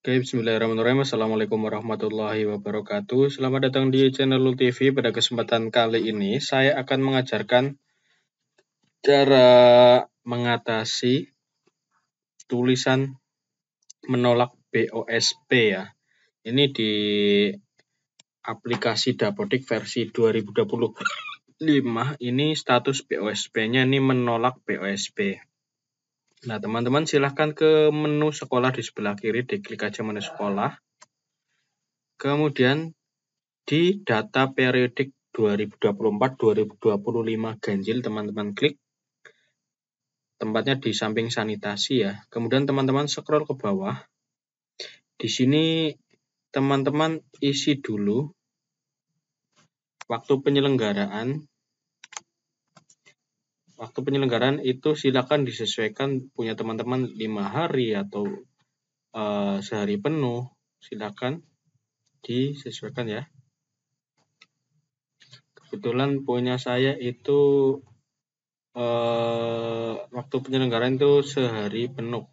Oke, bismillahirrahmanirrahim. Assalamualaikum warahmatullahi wabarakatuh. Selamat datang di channel Lut TV. Pada kesempatan kali ini, saya akan mengajarkan cara mengatasi tulisan menolak BOSP ya. Ini di aplikasi Dapodik versi 2025. Ini status BOSP-nya ini menolak BOSP. Nah, teman-teman silahkan ke menu sekolah di sebelah kiri, diklik aja menu sekolah. Kemudian di data periodik 2024-2025 ganjil, teman-teman klik. Tempatnya di samping sanitasi ya. Kemudian teman-teman scroll ke bawah. Di sini teman-teman isi dulu waktu penyelenggaraan. Waktu penyelenggaraan itu silakan disesuaikan punya teman-teman 5 hari atau sehari penuh, silakan disesuaikan ya. Kebetulan punya saya itu waktu penyelenggaraan itu sehari penuh,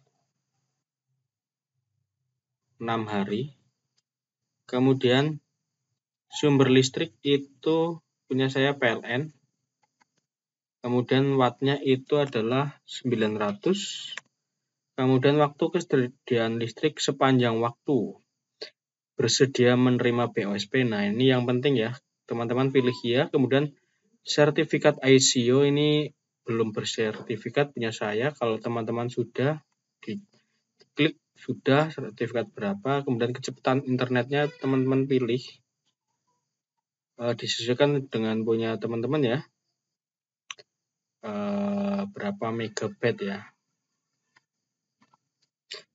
6 hari. Kemudian sumber listrik itu punya saya PLN. Kemudian wattnya itu adalah 900. Kemudian waktu kesediaan listrik sepanjang waktu. Bersedia menerima BOSP. Nah, ini yang penting ya. Teman-teman pilih ya. Kemudian sertifikat ICO ini belum bersertifikat punya saya. Kalau teman-teman sudah diklik sudah sertifikat berapa. Kemudian kecepatan internetnya teman-teman pilih. Disesuaikan dengan punya teman-teman ya. Berapa megabyte ya.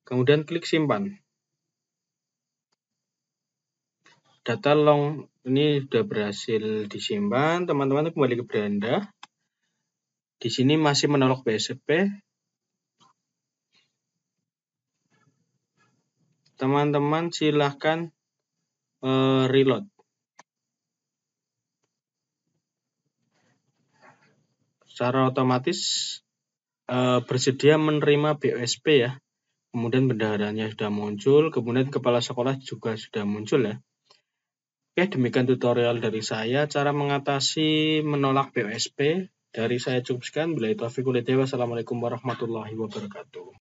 Kemudian klik simpan. Data long ini sudah berhasil disimpan. Teman-teman kembali ke beranda. Di sini masih menolak BOSP. Teman-teman silahkan reload. Secara otomatis bersedia menerima BOSP ya. Kemudian bendaharanya sudah muncul, kemudian kepala sekolah juga sudah muncul ya. Oke, demikian tutorial dari saya cara mengatasi menolak BOSP. Dari saya cukup sekian. Wassalamualaikum warahmatullahi wabarakatuh.